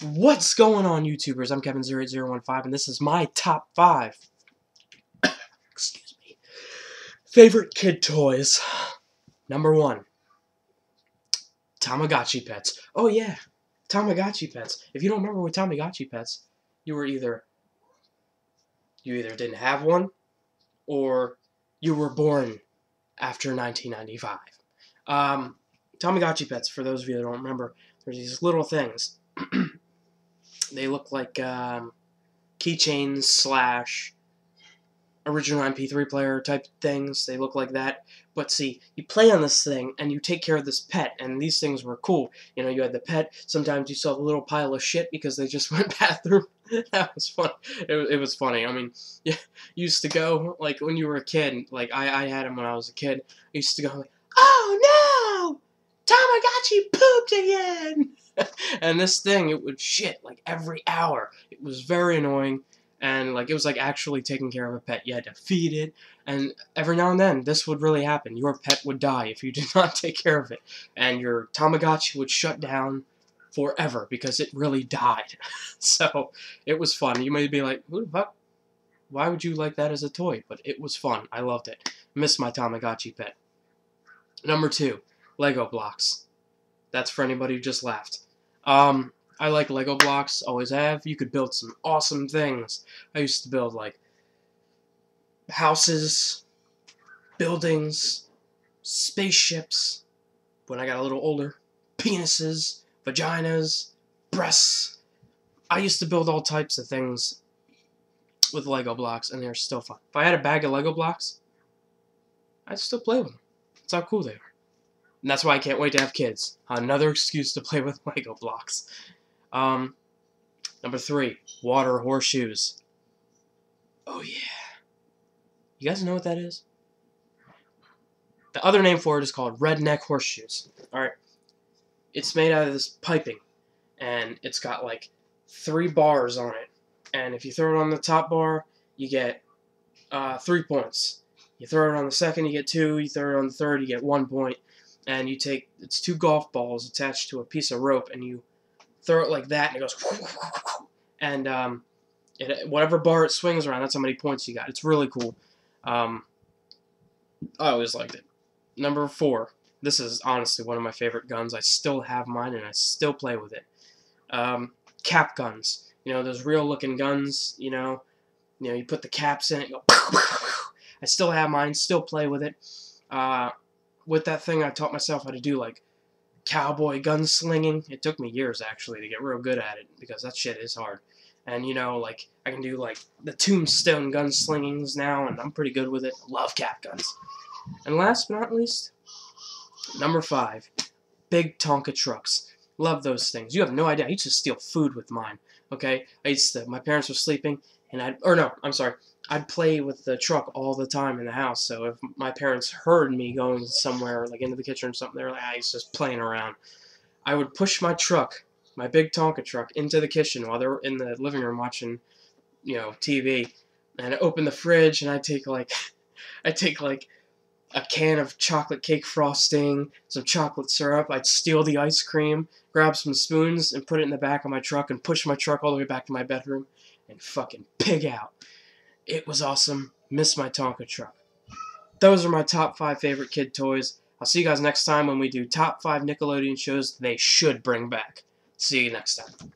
What's going on, YouTubers? I'm Kevin08015, and this is my top 5 excuse me, favorite kid toys. Number 1, Tamagotchi pets. Oh yeah, Tamagotchi pets. If you don't remember what Tamagotchi pets, you were either didn't have one, or you were born after 1995. Tamagotchi pets, for those of you that don't remember, there's these little things. They look like keychains / original MP3 player type things. They look like that. But see, you play on this thing and you take care of this pet, and these things were cool. You know, you had the pet. Sometimes you saw a little pile of shit because they just went bathroom. That was fun. It was funny. I mean, yeah, you used to go, like, when you were a kid. Like, I had him when I was a kid. I used to go, like, oh, no! Tamagotchi pooped again! And this thing, it would shit, like, every hour. It was very annoying, and, like, it was, like, actually taking care of a pet. You had to feed it, and every now and then, this would really happen. Your pet would die if you did not take care of it, and your Tamagotchi would shut down forever, because it really died. So, it was fun. You may be like, who the fuck? Why would you like that as a toy? But it was fun. I loved it. Miss my Tamagotchi pet. Number 2, Lego blocks. That's for anybody who just laughed. I like Lego blocks, always have. You could build some awesome things. I used to build, like, houses, buildings, spaceships, when I got a little older, penises, vaginas, breasts. I used to build all types of things with Lego blocks, and they're still fun. If I had a bag of Lego blocks, I'd still play with them. That's how cool they are. And that's why I can't wait to have kids. Another excuse to play with Lego blocks. Number 3, water horseshoes. Oh yeah. You guys know what that is? The other name for it is called redneck horseshoes. Alright. It's made out of this piping. And it's got, like, 3 bars on it. And if you throw it on the top bar, you get 3 points. You throw it on the second, you get 2. You throw it on the third, you get 1 point. And you take, it's 2 golf balls attached to a piece of rope, and you throw it like that, and it goes, and whatever bar it swings around, that's how many points you got. It's really cool. I always liked it. Number 4, this is honestly one of my favorite guns. I still have mine, and I still play with it. Cap guns. You know, those real-looking guns, you know, you put the caps in it, you go, I still have mine, still play with it. With that thing, I taught myself how to do, like, cowboy gunslinging. It took me years, actually, to get real good at it, because that shit is hard. And, you know, like, I can do, like, the tombstone gunslingings now, and I'm pretty good with it. Love cap guns. And last but not least, number 5, big Tonka trucks. Love those things. You have no idea. I used to steal food with mine, okay? My parents were sleeping, and I'd play with the truck all the time in the house, so if my parents heard me going somewhere, like into the kitchen or something, they were like, ah, he's just playing around. I would push my truck, my big Tonka truck, into the kitchen while they were in the living room watching, you know, TV, and I'd open the fridge, and I'd take, like, a can of chocolate cake frosting, some chocolate syrup, I'd steal the ice cream, grab some spoons, and put it in the back of my truck, and push my truck all the way back to my bedroom, and fucking pig out. It was awesome. Miss my Tonka truck. Those are my top 5 favorite kid toys. I'll see you guys next time when we do top 5 Nickelodeon shows they should bring back. See you next time.